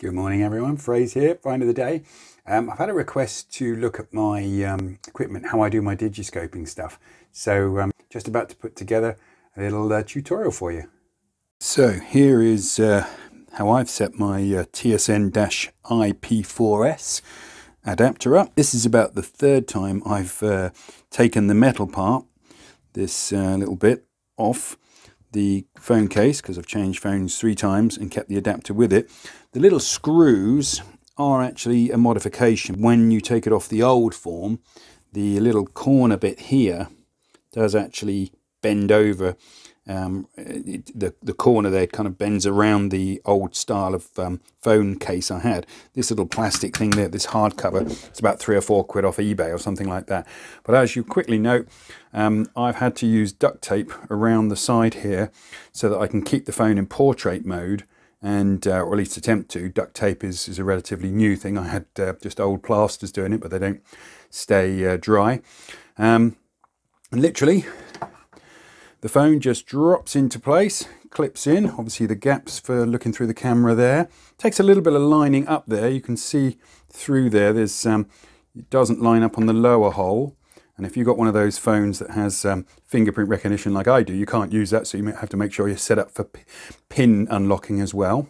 Good morning everyone, Fraze here, find of the day. I've had a request to look at my equipment, how I do my digiscoping stuff. So I'm just about to put together a little tutorial for you. So here is how I've set my TSN-IP4S adapter up. This is about the third time I've taken the metal part, this little bit, off the phone case, because I've changed phones 3 times and kept the adapter with it. The little screws are actually a modification. When you take it off the old form, the little corner bit here does actually bend over. The corner there kind of bends around the old style of phone case I had. This little plastic thing there, this hardcover, it's about 3 or 4 quid off eBay or something like that. But as you quickly note, I've had to use duct tape around the side here so that I can keep the phone in portrait mode, and or at least attempt to. Duct tape is a relatively new thing. I had just old plasters doing it, but they don't stay dry. And literally, the phone just drops into place, clips in, obviously the gaps for looking through the camera there. Takes a little bit of lining up there. You can see through there, there's, it doesn't line up on the lower hole. And if you've got one of those phones that has fingerprint recognition like I do, you can't use that. So you might have to make sure you're set up for pin unlocking as well.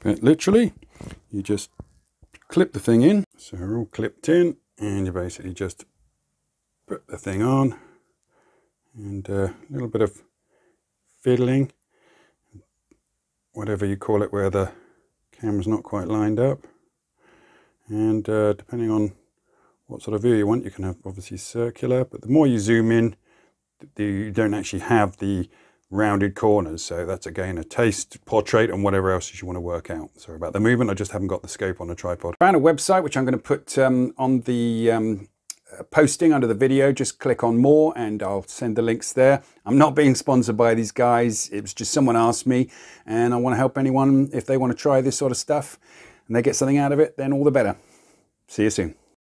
But literally, you just clip the thing in. So we're all clipped in, and you basically just put the thing on. And a little bit of fiddling, whatever you call it, where the camera's not quite lined up. And depending on what sort of view you want, you can have obviously circular, but the more you zoom in, you don't actually have the rounded corners. So that's again a taste portrait and whatever else you want to work out. Sorry about the movement, I just haven't got the scope on a tripod. I found a website which I'm going to put on the posting under the video. Just click on more and I'll send the links there. I'm not being sponsored by these guys. It was just someone asked me, and I want to help anyone if they want to try this sort of stuff and they get something out of it, then all the better. See you soon.